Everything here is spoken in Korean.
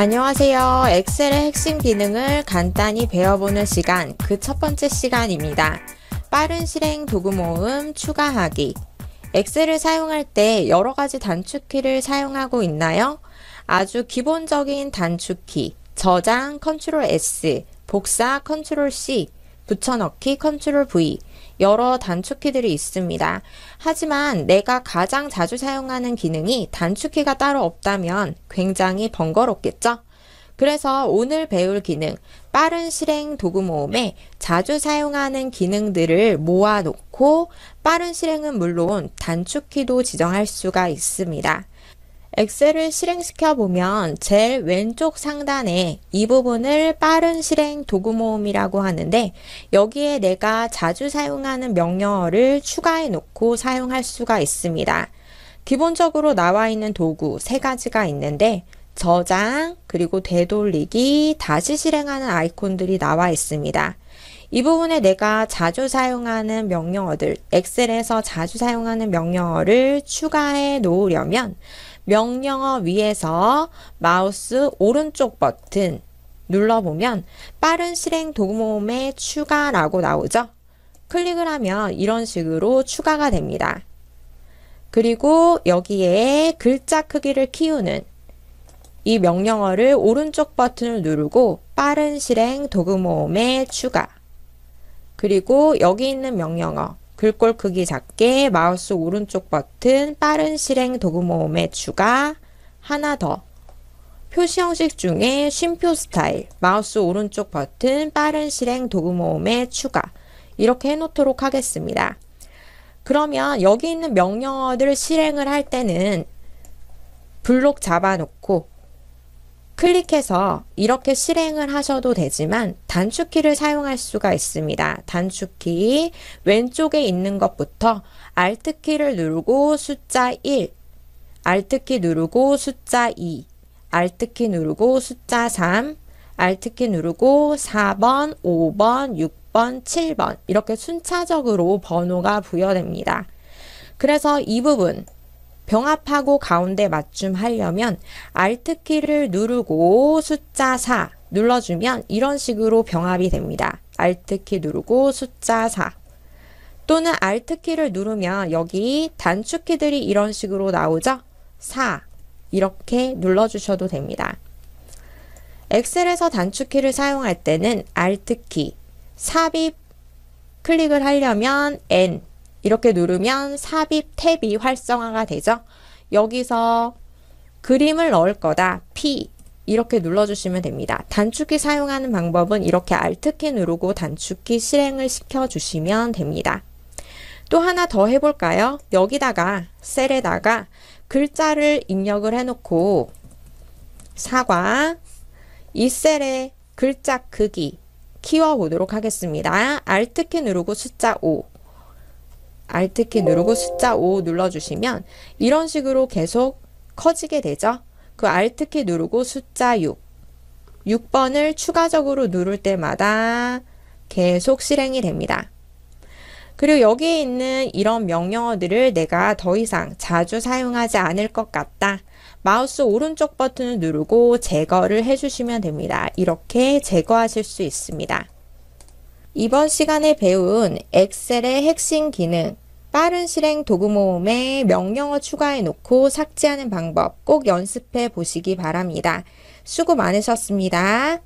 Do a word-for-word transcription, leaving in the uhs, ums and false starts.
안녕하세요. 엑셀의 핵심 기능을 간단히 배워보는 시간, 그 첫 번째 시간입니다. 빠른 실행 도구 모음 추가하기. 엑셀을 사용할 때 여러 가지 단축키를 사용하고 있나요? 아주 기본적인 단축키, 저장 컨트롤 에스, 복사 컨트롤 씨, 붙여넣기 컨트롤 브이, 여러 단축키들이 있습니다. 하지만 내가 가장 자주 사용하는 기능이 단축키가 따로 없다면 굉장히 번거롭겠죠? 그래서 오늘 배울 기능, 빠른 실행 도구 모음에 자주 사용하는 기능들을 모아놓고 빠른 실행은 물론 단축키도 지정할 수가 있습니다. 엑셀을 실행시켜 보면 제일 왼쪽 상단에 이 부분을 빠른 실행 도구 모음이라고 하는데, 여기에 내가 자주 사용하는 명령어를 추가해 놓고 사용할 수가 있습니다. 기본적으로 나와 있는 도구 세 가지가 있는데, 저장, 그리고 되돌리기, 다시 실행하는 아이콘들이 나와 있습니다. 이 부분에 내가 자주 사용하는 명령어들, 엑셀에서 자주 사용하는 명령어를 추가해 놓으려면 명령어 위에서 마우스 오른쪽 버튼 눌러보면 빠른 실행 도구 모음에 추가라고 나오죠. 클릭을 하면 이런 식으로 추가가 됩니다. 그리고 여기에 글자 크기를 키우는 이 명령어를 오른쪽 버튼을 누르고 빠른 실행 도구 모음에 추가, 그리고 여기 있는 명령어 글꼴 크기 작게 마우스 오른쪽 버튼 빠른 실행 도구 모음에 추가, 하나 더 표시 형식 중에 쉼표 스타일 마우스 오른쪽 버튼 빠른 실행 도구 모음에 추가, 이렇게 해놓도록 하겠습니다. 그러면 여기 있는 명령어들을 실행을 할 때는 블록 잡아놓고 클릭해서 이렇게 실행을 하셔도 되지만 단축키를 사용할 수가 있습니다. 단축키 왼쪽에 있는 것부터 알트키를 누르고 숫자 일, 알트키 누르고 숫자 이, 알트키 누르고 숫자 삼, 알트키 누르고 사 번, 오 번, 육 번, 칠 번, 이렇게 순차적으로 번호가 부여됩니다. 그래서 이 부분 병합하고 가운데 맞춤 하려면 알트키를 누르고 숫자 사 눌러주면 이런 식으로 병합이 됩니다. 알트키 누르고 숫자 사, 또는 알트키를 누르면 여기 단축키들이 이런 식으로 나오죠. 사, 이렇게 눌러주셔도 됩니다. 엑셀에서 단축키를 사용할 때는 알트키, 삽입 클릭을 하려면 엔, 이렇게 누르면 삽입 탭이 활성화가 되죠. 여기서 그림을 넣을 거다, 피, 이렇게 눌러주시면 됩니다. 단축키 사용하는 방법은 이렇게 알트키 누르고 단축키 실행을 시켜주시면 됩니다. 또 하나 더 해볼까요? 여기다가 셀에다가 글자를 입력을 해놓고 사과, 이 셀의 글자 크기 키워보도록 하겠습니다. 알트키 누르고 숫자 오, 알트키 누르고 숫자 오 눌러주시면 이런 식으로 계속 커지게 되죠. 그 알트키 누르고 숫자 육, 육 번을 추가적으로 누를 때마다 계속 실행이 됩니다. 그리고 여기에 있는 이런 명령어들을 내가 더 이상 자주 사용하지 않을 것 같다. 마우스 오른쪽 버튼을 누르고 제거를 해주시면 됩니다. 이렇게 제거하실 수 있습니다. 이번 시간에 배운 엑셀의 핵심 기능, 빠른 실행 도구 모음에 명령어 추가해 놓고 삭제하는 방법 꼭 연습해 보시기 바랍니다. 수고 많으셨습니다.